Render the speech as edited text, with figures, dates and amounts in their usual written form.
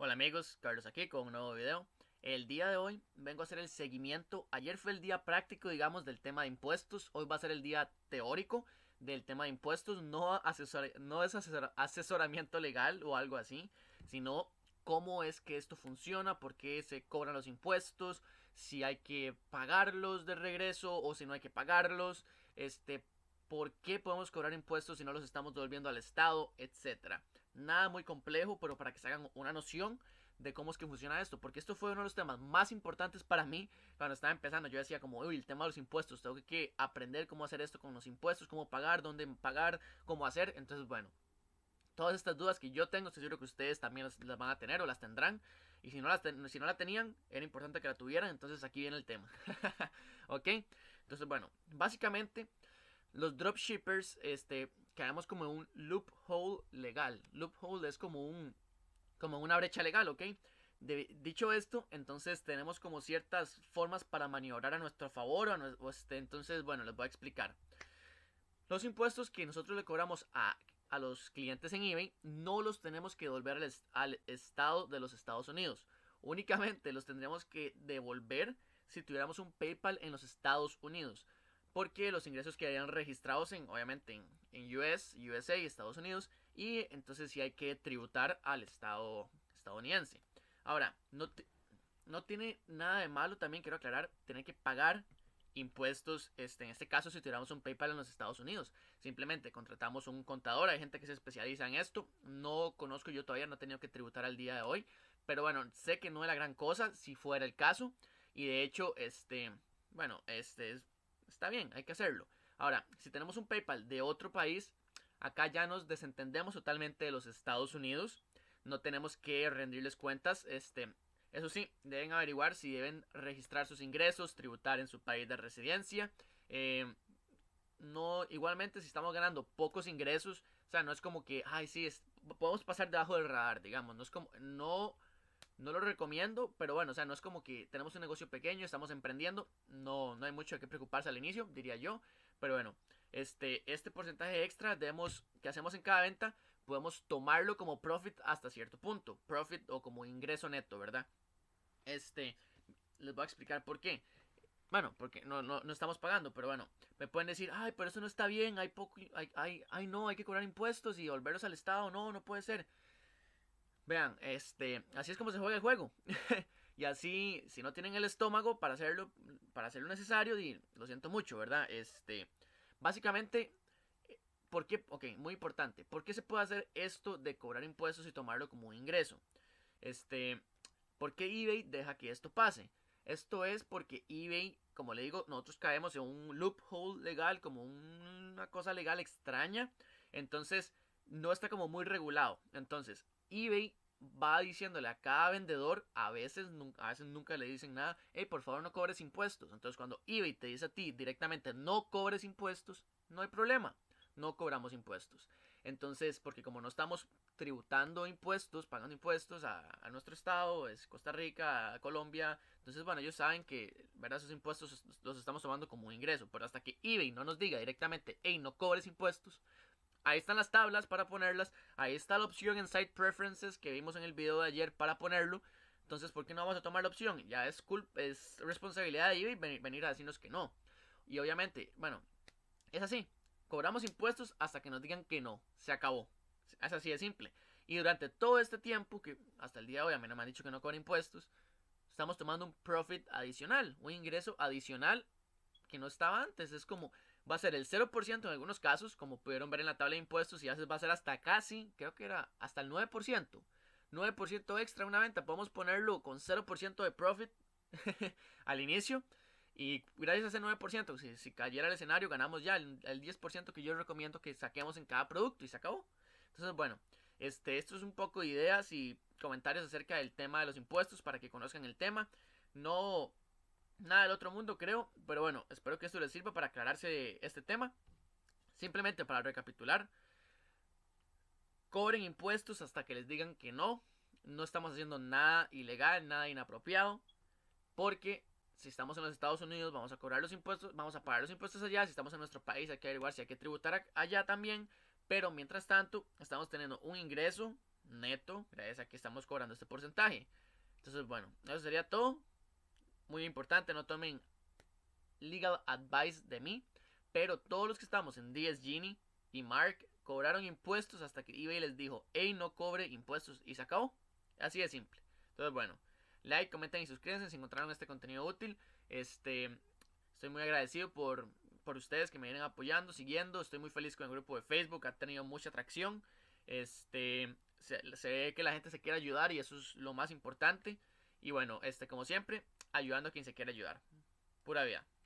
Hola amigos, Carlos aquí con un nuevo video. El día de hoy vengo a hacer el seguimiento. Ayer fue el día práctico, digamos, del tema de impuestos. Hoy va a ser el día teórico del tema de impuestos. No es asesoramiento legal o algo así, sino cómo es que esto funciona, por qué se cobran los impuestos, si hay que pagarlos de regreso o si no hay que pagarlos, por qué podemos cobrar impuestos si no los estamos devolviendo al Estado, etcétera. Nada muy complejo, pero para que se hagan una noción de cómo es que funciona esto, porque esto fue uno de los temas más importantes para mí cuando estaba empezando. Yo decía como, uy, el tema de los impuestos, tengo que aprender cómo hacer esto con los impuestos, cómo pagar, dónde pagar, cómo hacer. Entonces, bueno, todas estas dudas que yo tengo, estoy seguro que ustedes también las van a tener o las tendrán. Y si no la tenían, era importante que la tuvieran. Entonces aquí viene el tema. ¿Ok? Entonces, bueno, básicamente los dropshippers, caemos como en un loophole legal. Loophole es como una brecha legal, ¿ok? Dicho esto, entonces tenemos como ciertas formas para maniobrar a nuestro favor. Entonces, bueno, les voy a explicar. Los impuestos que nosotros le cobramos a los clientes en eBay no los tenemos que devolver al Estado de los Estados Unidos. Únicamente los tendríamos que devolver si tuviéramos un PayPal en los Estados Unidos, porque los ingresos quedarían registrados obviamente en USA, Estados Unidos, y entonces sí hay que tributar al Estado estadounidense. Ahora, no tiene nada de malo, también quiero aclarar, tener que pagar impuestos, en este caso si tuviéramos un PayPal en los Estados Unidos. Simplemente contratamos un contador, hay gente que se especializa en esto, no conozco yo todavía, no he tenido que tributar al día de hoy, pero bueno, sé que no es la gran cosa si fuera el caso, y de hecho, está bien, hay que hacerlo. Ahora, si tenemos un PayPal de otro país, acá ya nos desentendemos totalmente de los Estados Unidos. No tenemos que rendirles cuentas. Eso sí, deben averiguar si deben registrar sus ingresos, tributar en su país de residencia. Igualmente, si estamos ganando pocos ingresos, o sea, no es como que, ay, sí, podemos pasar debajo del radar, digamos. No es como, no lo recomiendo, pero bueno, o sea, no es como que tenemos un negocio pequeño, estamos emprendiendo, no hay mucho de qué preocuparse al inicio, diría yo. Pero bueno, este porcentaje extra que hacemos en cada venta, podemos tomarlo como profit hasta cierto punto, profit o como ingreso neto, ¿verdad? Les voy a explicar por qué. Bueno, porque no estamos pagando, pero bueno, me pueden decir, ay, pero eso no está bien, hay que cobrar impuestos y devolverlos al Estado, no puede ser. Vean, así es como se juega el juego. Y así, si no tienen el estómago para hacerlo necesario, y lo siento mucho, ¿verdad? Básicamente, ¿por qué? Ok, muy importante. ¿Por qué se puede hacer esto de cobrar impuestos y tomarlo como un ingreso? ¿Por qué eBay deja que esto pase? Esto es porque eBay, como le digo, nosotros caemos en un loophole legal, como una cosa legal extraña. Entonces, no está como muy regulado. Entonces, eBay va diciéndole a cada vendedor, a veces nunca le dicen nada, hey, por favor no cobres impuestos. Entonces cuando eBay te dice a ti directamente no cobres impuestos, no hay problema, no cobramos impuestos. Entonces, porque como no estamos tributando impuestos, pagando impuestos a nuestro estado, es Costa Rica, a Colombia, entonces bueno, ellos saben que, ¿verdad?, esos impuestos los estamos tomando como un ingreso. Pero hasta que eBay no nos diga directamente, hey, no cobres impuestos, ahí están las tablas para ponerlas, ahí está la opción en Site Preferences que vimos en el video de ayer para ponerlo. Entonces, ¿por qué no vamos a tomar la opción? Ya es responsabilidad de eBay venir a decirnos que no. Y obviamente, bueno, es así, cobramos impuestos hasta que nos digan que no, se acabó. Es así de simple. Y durante todo este tiempo, que hasta el día de hoy a mí no me han dicho que no cobren impuestos, estamos tomando un profit adicional, un ingreso adicional que no estaba antes. Es como, va a ser el 0% en algunos casos, como pudieron ver en la tabla de impuestos, y a veces va a ser hasta casi, creo que era hasta el 9%. 9% extra en una venta, podemos ponerlo con 0% de profit al inicio, y gracias a ese 9%, si cayera el escenario, ganamos ya el 10% que yo recomiendo que saquemos en cada producto, y se acabó. Entonces, bueno, esto es un poco de ideas y comentarios acerca del tema de los impuestos, para que conozcan el tema. No, nada del otro mundo, creo, pero bueno, espero que esto les sirva para aclararse este tema. Simplemente para recapitular, cobren impuestos hasta que les digan que no. No estamos haciendo nada ilegal, nada inapropiado, porque si estamos en los Estados Unidos vamos a cobrar los impuestos, vamos a pagar los impuestos allá. Si estamos en nuestro país hay que averiguar si hay que tributar allá también, pero mientras tanto estamos teniendo un ingreso neto, gracias a que estamos cobrando este porcentaje. Entonces, bueno, eso sería todo. Muy importante, no tomen legal advice de mí, pero todos los que estamos en DS Genie y Mark cobraron impuestos hasta que eBay les dijo, hey, no cobre impuestos, y se acabó. Así de simple. Entonces, bueno, like, comenten y suscríbanse si encontraron este contenido útil. Estoy muy agradecido por ustedes que me vienen apoyando, siguiendo. Estoy muy feliz con el grupo de Facebook, ha tenido mucha atracción. Se ve que la gente se quiere ayudar y eso es lo más importante. Y bueno, como siempre, ayudando a quien se quiera ayudar. Pura vida.